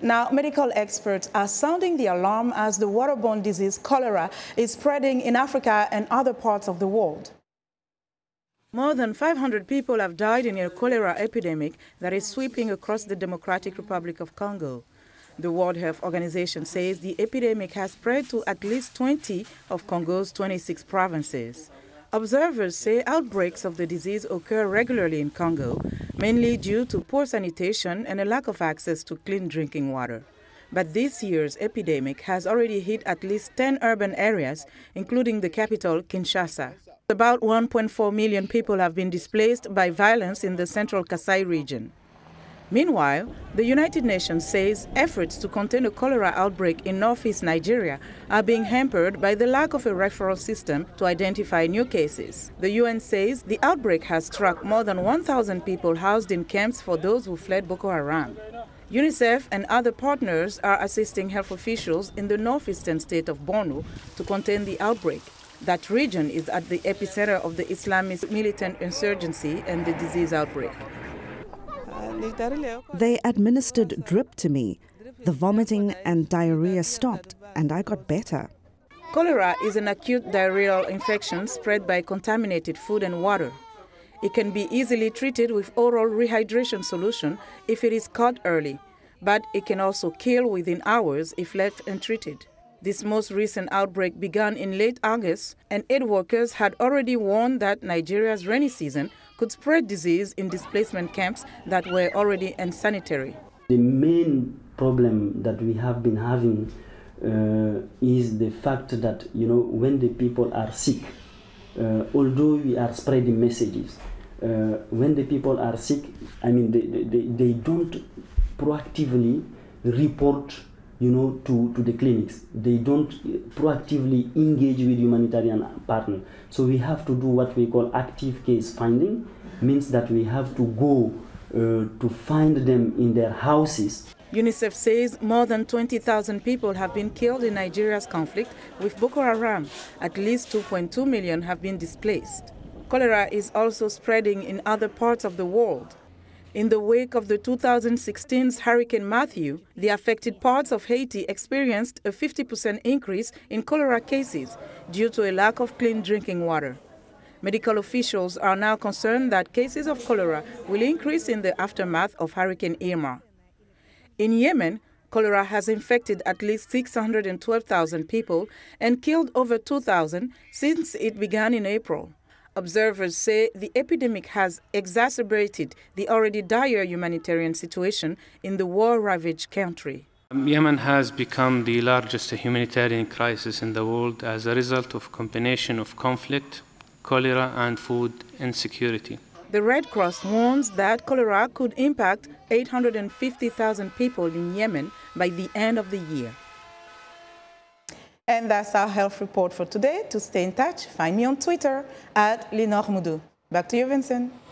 Now, medical experts are sounding the alarm as the waterborne disease cholera is spreading in Africa and other parts of the world. More than 500 people have died in a cholera epidemic that is sweeping across the Democratic Republic of Congo. The World Health Organization says the epidemic has spread to at least 20 of Congo's 26 provinces. Observers say outbreaks of the disease occur regularly in Congo, mainly due to poor sanitation and a lack of access to clean drinking water. But this year's epidemic has already hit at least 10 urban areas, including the capital, Kinshasa. About 1.4 million people have been displaced by violence in the central Kasai region. Meanwhile, the United Nations says efforts to contain a cholera outbreak in northeast Nigeria are being hampered by the lack of a referral system to identify new cases. The UN says the outbreak has struck more than 1,000 people housed in camps for those who fled Boko Haram. UNICEF and other partners are assisting health officials in the northeastern state of Borno to contain the outbreak. That region is at the epicenter of the Islamist militant insurgency and the disease outbreak. They administered drip to me. The vomiting and diarrhea stopped, and I got better. Cholera is an acute diarrheal infection spread by contaminated food and water. It can be easily treated with oral rehydration solution if it is caught early, but it can also kill within hours if left untreated. This most recent outbreak began in late August, and aid workers had already warned that Nigeria's rainy season could spread disease in displacement camps that were already unsanitary. The main problem that we have been having is the fact that, when the people are sick, although we are spreading messages, when the people are sick, they don't proactively report to the clinics. They don't proactively engage with humanitarian partners. So we have to do what we call active case finding, means that we have to go to find them in their houses. UNICEF says more than 20,000 people have been killed in Nigeria's conflict with Boko Haram. At least 2.2 million have been displaced. Cholera is also spreading in other parts of the world. In the wake of the 2016 Hurricane Matthew, the affected parts of Haiti experienced a 50% increase in cholera cases due to a lack of clean drinking water. Medical officials are now concerned that cases of cholera will increase in the aftermath of Hurricane Irma. In Yemen, cholera has infected at least 612,000 people and killed over 2,000 since it began in April. Observers say the epidemic has exacerbated the already dire humanitarian situation in the war-ravaged country. Yemen has become the largest humanitarian crisis in the world as a result of a combination of conflict, cholera, and food insecurity. The Red Cross warns that cholera could impact 850,000 people in Yemen by the end of the year. And that's our health report for today. To stay in touch, find me on Twitter @LinorMoudou. Back to you, Vincent.